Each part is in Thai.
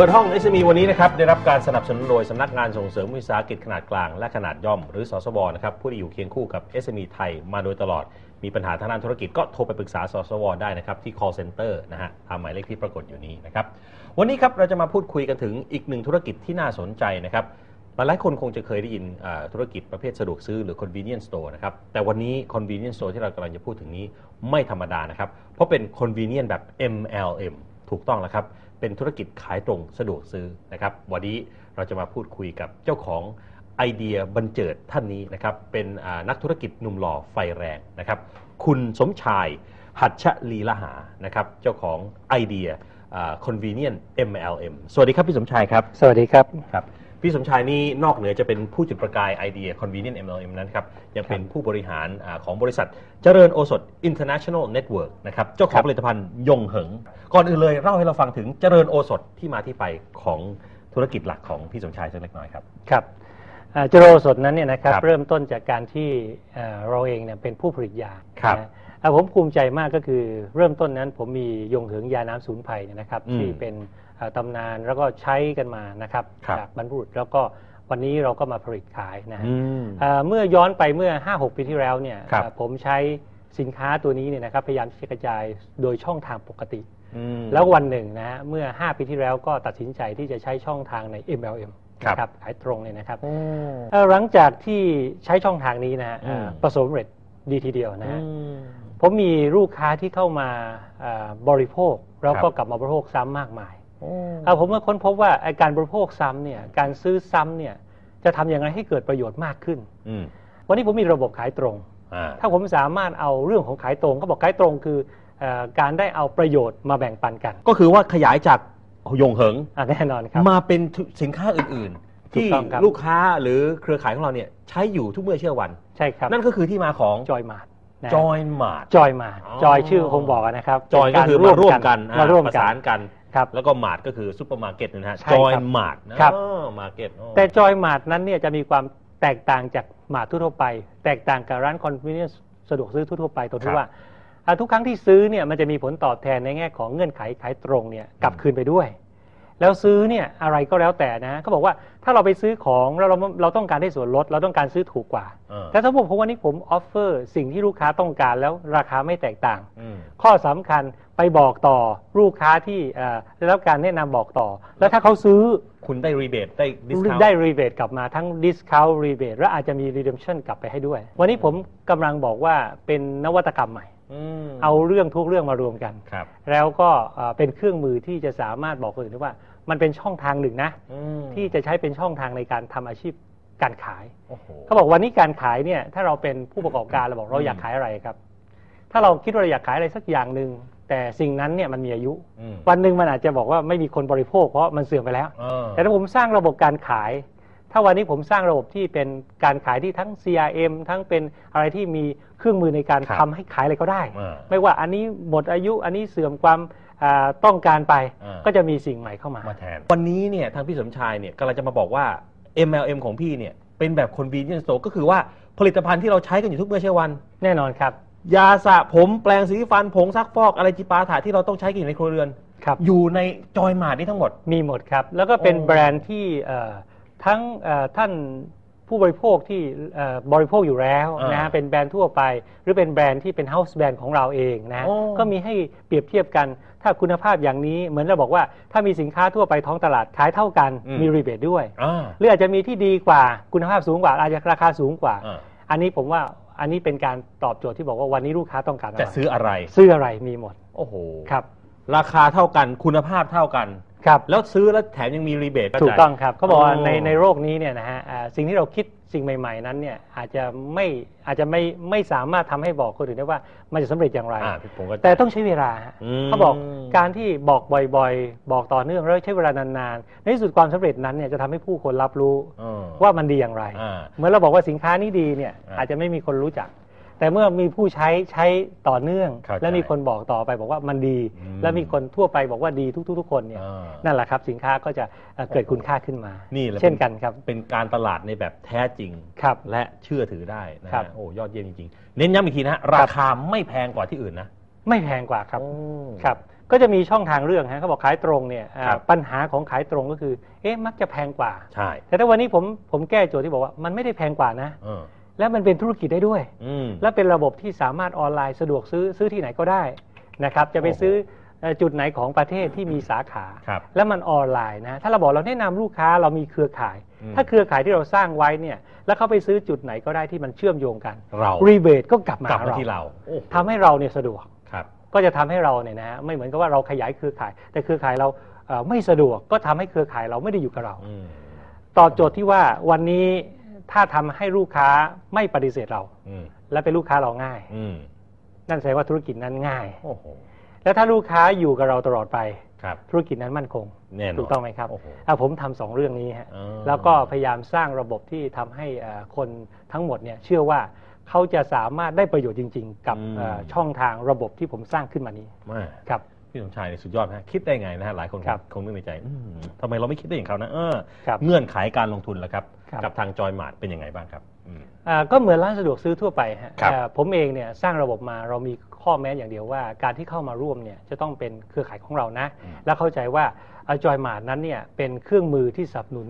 เปิดห้อง SME วันนี้นะครับได้รับการสนับสนุนโดยสำนักงานส่งเสริมวิสาหกิจขนาดกลางและขนาดย่อมหรือสสวนะครับผู้ที่อยู่เคียงคู่กับ SME ไทยมาโดยตลอดมีปัญหาทางด้านธุรกิจก็โทรไปปรึกษาสสวได้นะครับที่ call center นะฮะตามหมายเลขที่ปรากฏอยู่นี้นะครับวันนี้ครับเราจะมาพูดคุยกันถึงอีกหนึ่งธุรกิจที่น่าสนใจนะครับหลายคนคงจะเคยได้ยินธุรกิจประเภทสะดวกซื้อหรือ convenience store นะครับแต่วันนี้ convenience store ที่เรากำลังจะพูดถึงนี้ไม่ธรรมดานะครับเพราะเป็น convenience แบบ MLM ถูกต้องแล้วครับเป็นธุรกิจขายตรงสะดวกซื้อนะครับวันนี้เราจะมาพูดคุยกับเจ้าของไอเดียบันเจิดท่านนี้นะครับเป็นนักธุรกิจหนุ่มหล่อไฟแรงนะครับคุณสมชายหัตถลีลหานะครับเจ้าของไอเดีย Convenient MLM สวัสดีครับพี่สมชายครับสวัสดีครับครับพี่สมชายนี่นอกเหนือจะเป็นผู้จุดประกายไอเดีย Convenient MLM นั้นครับยังเป็นผู้บริหารของบริษัทเจริญโอสถ International Network นะครับเจ้าของผลิตภัณฑ์ยงเหิงก่อนอื่นเลยเล่าให้เราฟังถึงเจริญโอสถที่มาที่ไปของธุรกิจหลักของพี่สมชายสักเล็กน้อยครับครับเจริญโอสถนั้นเนี่ยนะครับเริ่มต้นจากการที่เราเองเนี่ยเป็นผู้ผลิตยาครับผมภูมิใจมากก็คือเริ่มต้นนั้นผมมียงเหิงยาน้ำสูญภัยนะครับที่เป็นตำนานแล้วก็ใช้กันมานะครับจากบรรพบุรุษแล้วก็วันนี้เราก็มาผลิตขายนะเมื่อย้อนไปเมื่อ 5-6 ปีที่แล้วเนี่ยผมใช้สินค้าตัวนี้เนี่ยนะครับพยายามกระจายโดยช่องทางปกติแล้ววันหนึ่งนะเมื่อ5ปีที่แล้วก็ตัดสินใจที่จะใช้ช่องทางใน MLM นะครับขายตรงเลยนะครับหลังจากที่ใช้ช่องทางนี้นะประสบผลดีทีเดียวนะผมมีลูกค้าที่เข้ามาบริโภคแล้วก็กลับมาบริโภคซ้ำมากมายผมก็ค้นพบว่าการบริโภคซ้ำเนี่ยการซื้อซ้ำเนี่ยจะทำอย่างไรให้เกิดประโยชน์มากขึ้นวันนี้ผมมีระบบขายตรงถ้าผมสามารถเอาเรื่องของขายตรงเขาบอกขายตรงคือการได้เอาประโยชน์มาแบ่งปันกันก็คือว่าขยายจากยงเหิงแน่นอนครับมาเป็นสินค้าอื่นๆที่ลูกค้าหรือเครือข่ายของเราเนี่ยใช้อยู่ทุกเมื่อเชื่อวันใช่ครับนั่นก็คือที่มาของจอยมาร์ทจอยมาร์ทจอยมาร์ทจอยชื่อคงบอกนะครับจอยก็คือมาร่วมกันประสานกันแล้วก็มาร์ทก็คือซุปเปอร์มาร์เก็ตนะฮะจอยมาร์ทนะครับมาร์เก็ตแต่จอยมาร์ทนั้นเนี่ยจะมีความแตกต่างจากมาร์ททั่วไปแตกต่างกับร้านคอนเวเนียนซ์สะดวกซื้อทั่วไปตรงที่ว่าทุกครั้งที่ซื้อเนี่ยมันจะมีผลตอบแทนในแง่ของเงื่อนไขขายตรงเนี่ยกลับคืนไปด้วยแล้วซื้อเนี่ยอะไรก็แล้วแต่นะเขาบอกว่าถ้าเราไปซื้อของแล้วเราต้องการได้ส่วนลดเราต้องการซื้อถูกกว่าแต่ถ้าผมวันนี้ผมออฟเฟอร์สิ่งที่ลูกค้าต้องการแล้วราคาไม่แตกต่างข้อสำคัญไปบอกต่อลูกค้าที่ได้รับการแนะนำบอกต่อแล้วถ้าเขาซื้อคุณได้รีเบทได้ดิสคาวได้รีเบทกลับมาทั้งดิสคาวรีเบทและอาจจะมีรีเดมชั่นกลับไปให้ด้วยวันนี้ผมกำลังบอกว่าเป็นนวัตกรรมใหม่เอาเรื่องทุกเรื่องมารวมกันแล้วก็เป็นเครื่องมือที่จะสามารถบอกคนอื่นได้ว่ามันเป็นช่องทางหนึ่งนะที่จะใช้เป็นช่องทางในการทำอาชีพการขายเขาบอกวันนี้การขายเนี่ยถ้าเราเป็นผู้ประกอบการเราบอกเราอยากขายอะไรครับถ้าเราคิดว่าเราอยากขายอะไรสักอย่างหนึ่งแต่สิ่งนั้นเนี่ยมันมีอายุวันหนึ่งมันอาจจะบอกว่าไม่มีคนบริโภคเพราะมันเสื่อมไปแล้วแต่ถ้าผมสร้างระบบการขายถ้าวันนี้ผมสร้างระบบที่เป็นการขายที่ทั้ง CRM ทั้งเป็นอะไรที่มีเครื่องมือในการทำให้ขายอะไรก็ได้ไม่ว่าอันนี้หมดอายุอันนี้เสื่อมความต้องการไปก็จะมีสิ่งใหม่เข้ามาแทนวันนี้เนี่ยทางพี่สมชายเนี่ยกำลังจะมาบอกว่า MLM ของพี่เนี่ยเป็นแบบ Convenience Store ก็คือว่าผลิตภัณฑ์ที่เราใช้กันอยู่ทุกเมื่อเช้าวันแน่นอนครับยาสระผมแปรงสีฟันผงซักฟอกอะไรจิปาถะที่เราต้องใช้กันอยู่ในครัวเรือนอยู่ในจอยมาร์ทนี่ทั้งหมดมีหมดครับแล้วก็เป็นแบรนด์ที่ทั้งท่านผู้บริโภคที่บริโภคอยู่แล้วนะเป็นแบรนด์ทั่วไปหรือเป็นแบรนด์ที่เป็นเฮ้าส์แบรนด์ของเราเองนะก็มีให้เปรียบเทียบกันถ้าคุณภาพอย่างนี้เหมือนเราบอกว่าถ้ามีสินค้าทั่วไปท้องตลาดขายเท่ากันมีรีเบทด้วยหรืออาจจะมีที่ดีกว่าคุณภาพสูงกว่าอาจจะราคาสูงกว่าอันนี้ผมว่าอันนี้เป็นการตอบโจทย์ที่บอกว่าวันนี้ลูกค้าต้องการจะซื้ออะไรซื้ออะไรมีหมดโอ้โหครับราคาเท่ากันคุณภาพเท่ากันครับแล้วซื้อแล้วแถมยังมีรีเบทถูกต้องครับเขาบอกว่าในโลกนี้เนี่ยนะฮะสิ่งที่เราคิดสิ่งใหม่ๆนั้นเนี่ยอาจจะไม่สามารถทำให้บอกคนอื่นได้ว่ามันจะสำเร็จอย่างไรแต่ต้องใช้เวลาเขาบอกการที่บอกบ่อยๆบอกต่อเนื่องแล้วใช้เวลานานๆในที่สุดความสำเร็จนั้นเนี่ยจะทำให้ผู้คนรับรู้ว่ามันดีอย่างไรเหมือนเราบอกว่าสินค้านี้ดีเนี่ยอาจจะไม่มีคนรู้จักแต่เมื่อมีผู้ใช้ต่อเนื่องและมีคนบอกต่อไปบอกว่ามันดีและมีคนทั่วไปบอกว่าดีทุกคนเนี่ยนั่นแหละครับสินค้าก็จะเกิดคุณค่าขึ้นมานี่เช่นกันครับเป็นการตลาดในแบบแท้จริงและเชื่อถือได้นะโอ้ยอดเยี่ยมจริงๆเน้นย้ำอีกทีนะราคาไม่แพงกว่าที่อื่นนะไม่แพงกว่าครับ ก็จะมีช่องทางเลือกฮะเขาบอกขายตรงเนี่ยปัญหาของขายตรงก็คือเอ๊ะมักจะแพงกว่าใช่แต่ถ้าวันนี้ผมแก้โจทย์ที่บอกว่ามันไม่ได้แพงกว่านะและมันเป็นธุรกิจได้ด้วยและเป็นระบบที่สามารถออนไลน์สะดวกซื้อที่ไหนก็ได้นะครับจะไปซื้อจุดไหนของประเทศที่มีสาขาและมันออนไลน์นะถ้าเราบอกเราแนะนำลูกค้าเรามีเครือข่ายถ้าเครือข่ายที่เราสร้างไว้เนี่ยแล้วเขาไปซื้อจุดไหนก็ได้ที่มันเชื่อมโยงกันรีเบทก็กลับมาที่เราทำให้เราเนี่ยสะดวกก็จะทำให้เราเนี่ยนะไม่เหมือนกับว่าเราขยายเครือข่ายแต่เครือข่ายเราไม่สะดวกก็ทำให้เครือข่ายเราไม่ได้อยู่กับเราตอบโจทย์ที่ว่าวันนี้ถ้าทำให้ลูกค้าไม่ปฏิเสธเราและเป็นลูกค้าเราง่ายนั่นแสดงว่าธุรกิจนั้นง่ายแล้วถ้าลูกค้าอยู่กับเราตลอดไปธุรกิจนั้นมั่นคงถูกต้องไหมครับผมทำสองเรื่องนี้ฮะแล้วก็พยายามสร้างระบบที่ทำให้คนทั้งหมดเนี่ยเชื่อว่าเขาจะสามารถได้ประโยชน์จริงๆกับช่องทางระบบที่ผมสร้างขึ้นมานี้ครับพี่สมชายสุดยอดนะคิดได้ไงนะฮะหลายคนคงนึกในใจทำไมเราไม่คิดได้อย่างเขานะเงื่อนไขการลงทุนล่ะครับกับทางจอยมาร์ทเป็นยังไงบ้างครับก็เหมือนร้านสะดวกซื้อทั่วไปฮะผมเองเนี่ยสร้างระบบมาเรามีข้อแม้อย่างเดียวว่าการที่เข้ามาร่วมเนี่ยจะต้องเป็นเครือข่ายของเรานะและเข้าใจว่าจอยมาร์ทนั้นเนี่ยเป็นเครื่องมือที่สนับสนุน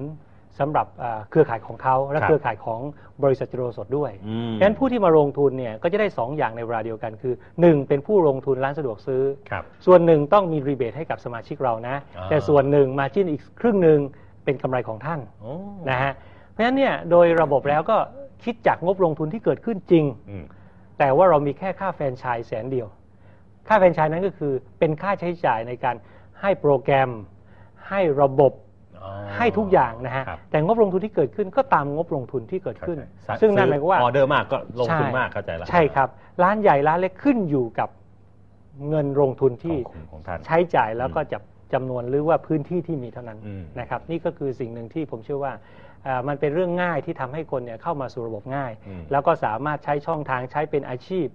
สำหรับเครือข่ายของเขาและเครือข่ายของบริษัทโทรสดด้วยดังนั้นผู้ที่มาลงทุนเนี่ยก็จะได้2อย่างในเวลาเดียวกันคือ1เป็นผู้ลงทุนร้านสะดวกซื้อส่วนหนึ่งต้องมีรีเบทให้กับสมาชิกเรานะแต่ส่วนหนึ่งมาจิ้นอีกครึ่งหนึ่งเป็นกำไรของท่านนะฮะเพราะฉะนั้นเนี่ยโดยระบบแล้วก็คิดจากงบลงทุนที่เกิดขึ้นจริงแต่ว่าเรามีแค่ค่าแฟรนไชส์แสนเดียวค่าแฟรนไชส์นั้นก็คือเป็นค่าใช้จ่ายในการให้โปรแกรมให้ระบบให้ทุกอย่างนะฮะแต่งบลงทุนที่เกิดขึ้นก็ตามงบลงทุนที่เกิดขึ้นซึ่งนั่นหมายความว่าออเดอร์มากก็ลงทุนมากเข้าใจแล้วใช่ครับร้านใหญ่ร้านเล็กขึ้นอยู่กับเงินลงทุนที่ใช้จ่ายแล้วก็จับจำนวนหรือว่าพื้นที่ที่มีเท่านั้นนะครับนี่ก็คือสิ่งหนึ่งที่ผมเชื่อว่ามันเป็นเรื่องง่ายที่ทำให้คนเนี่ยเข้ามาสู่ระบบง่ายแล้วก็สามารถใช้ช่องทางใช้เป็นอาชีพ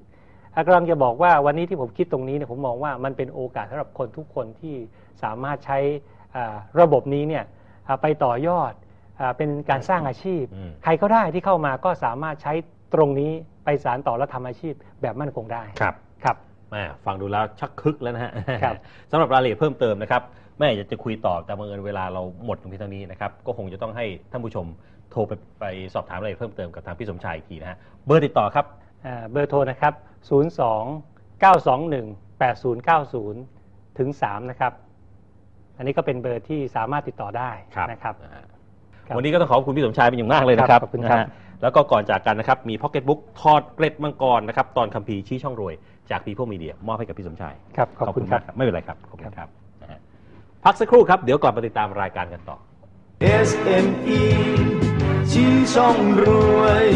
กำลังจะบอกว่าวันนี้ที่ผมคิดตรงนี้เนี่ยผมมองว่ามันเป็นโอกาสสำหรับคนทุกคนที่สามารถใช้ระบบนี้เนี่ยไปต่อยอดเป็นการสร้างอาชีพใครก็ได้ที่เข้ามาก็สามารถใช้ตรงนี้ไปสานต่อและทำอาชีพแบบมั่นคงได้ครับฟังดูแล้วชักคึกแล้วนะฮะสำหรับรายละเอียดเพิ่มเติมนะครับแม่อยากจะคุยต่อแต่บังเอิญเวลาเราหมดตรงที่เท่านี้นะครับก็คงจะต้องให้ท่านผู้ชมโทรไปสอบถามรายละเอียดเพิ่มเติมกับทางพี่สมชายอีกทีนะฮะเบอร์ติดต่อครับเบอร์โทรนะครับ02-921-8090-3นะครับอันนี้ก็เป็นเบอร์ที่สามารถติดต่อได้นะครับวันนี้ก็ต้องขอบคุณพี่สมชายเป็นอย่างมากเลยนะครับขอบคุณครับแล้วก็ก่อนจากกันนะครับมี Pocketbook ถอดเกล็ดมังกรนะครับตอนคัมภีร์ชี้ช่องรวยจากพีเพิลมีเดียมอบให้กับพี่สมชายครับขอบคุณครับไม่เป็นไรครับขอบคุณครับพักสักครู่ครับเดี๋ยวก่อนไปติดตามรายการกันต่อ SME ชี้ช่องรวย